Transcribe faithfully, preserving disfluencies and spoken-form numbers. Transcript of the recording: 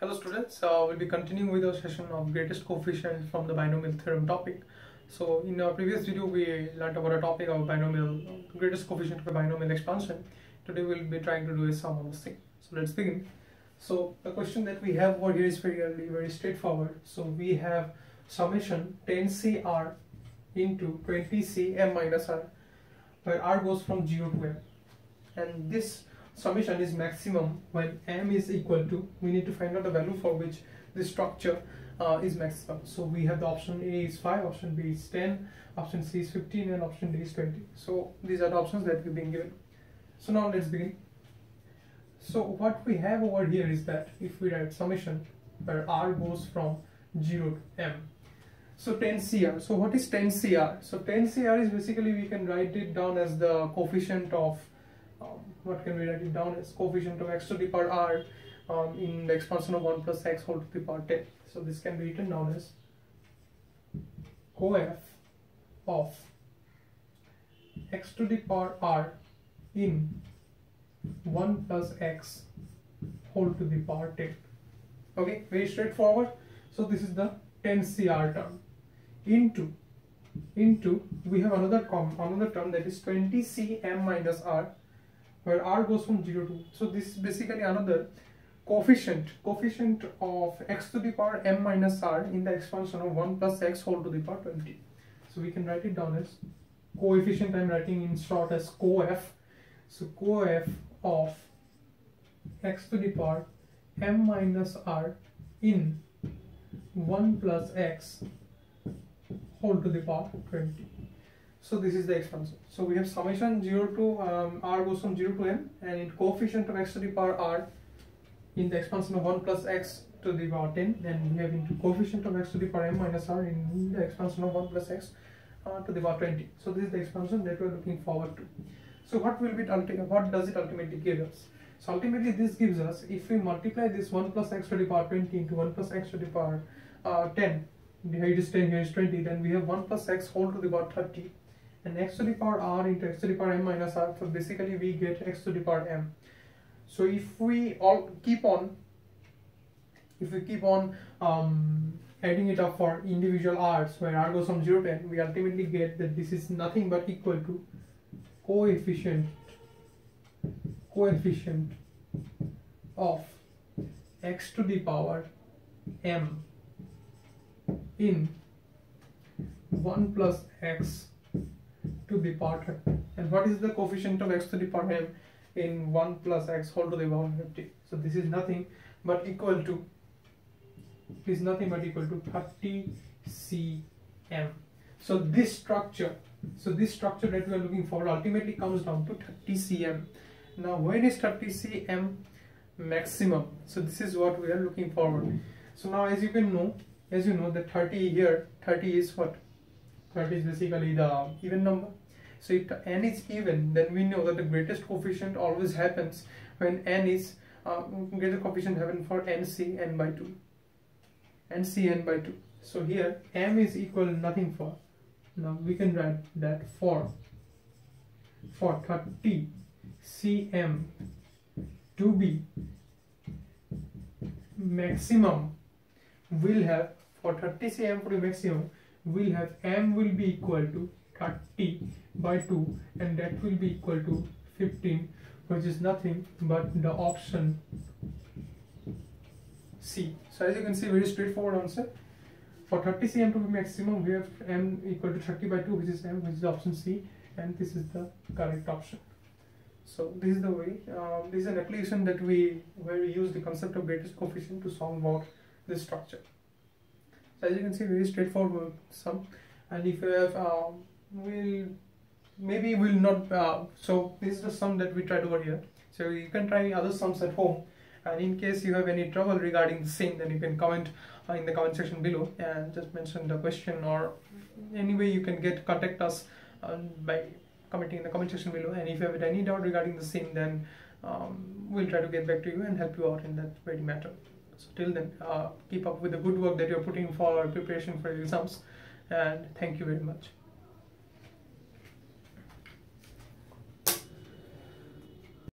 Hello students, uh, we'll be continuing with our session of greatest coefficient from the binomial theorem topic. So in our previous video we learnt about a topic of binomial, greatest coefficient for binomial expansion. Today we'll be trying to do a sum of the same. So let's begin. So the question that we have over here is fairly very straightforward. So we have summation ten C R into twenty C M minus R, where R goes from zero to M, and this summation is maximum when m is equal to, we need to find out the value for which this structure uh, is maximum. So we have the option A is five, option B is ten, option C is fifteen, and option D is twenty. So these are the options that we've been given. So now let's begin. So what we have over here is that if we write summation where R goes from zero to M, so ten C R. So what is ten C R? So ten C R is basically, we can write it down as the coefficient of Um, what can we write it down as coefficient of x to the power r um, in the expansion of one plus x whole to the power ten. So this can be written down as coef of x to the power r in one plus x whole to the power ten. Okay, very straightforward. So this is the ten C R term into into we have another com another term that is twenty C M minus r, where r goes from zero to, so this is basically another coefficient coefficient of x to the power m minus r in the expansion of one plus x whole to the power twenty. So we can write it down as coefficient, I'm writing in short as coef. So coef of x to the power m minus r in one plus x whole to the power twenty. So this is the expansion. So we have summation zero to um, r goes from zero to M, and in coefficient of x to the power r in the expansion of one plus x to the power ten, then we have into coefficient of x to the power m minus r in the expansion of one plus x uh, to the power twenty. So this is the expansion that we are looking forward to. So what will be what does it ultimately give us? So ultimately this gives us, if we multiply this one plus x to the power twenty into one plus x to the power uh, ten, here it is ten, here is twenty, then we have one plus x whole to the power thirty, and x to the power r into x to the power m minus r. So basically we get x to the power m. So if we all keep on if we keep on um, adding it up for individual r's, where r goes from zero to ten, we ultimately get that this is nothing but equal to coefficient coefficient of x to the power m in one plus x to the power thirty. And what is the coefficient of x to the power m in one plus x whole to the power fifty? So this is nothing but equal to is nothing but equal to thirty C M. So this structure, so this structure that we are looking for ultimately comes down to thirty C M. Now when is thirty C M maximum? So this is what we are looking forward. So now as you can know, As you know, the thirty here, thirty is what? thirty is basically the even number. So if the n is even, then we know that the greatest coefficient always happens when n is, uh, greatest coefficient happen for N C N by two. N C N by two. So here, m is equal to nothing for, now we can write that for, for thirty C M to be maximum, will have, for thirty C M to be maximum, will have m will be equal to thirty by two, and that will be equal to fifteen, which is nothing but the option C. So as you can see, very straightforward answer. For thirty C M to be maximum, we have m equal to thirty by two, which is m, which is option C, and this is the correct option. So this is the way, uh, this is an application that we, where we use the concept of greatest coefficient to solve out this structure. So as you can see, very straightforward sum. And if you have, uh, we'll maybe we'll not. Uh, so this is the sum that we tried over here. So you can try other sums at home. And in case you have any trouble regarding the same, then you can comment uh, in the comment section below and just mention the question, or any way you can get contact us um, by commenting in the comment section below. And if you have any doubt regarding the same, then um, we'll try to get back to you and help you out in that very matter. So till then, uh, keep up with the good work that you're putting for preparation for your exams, and thank you very much.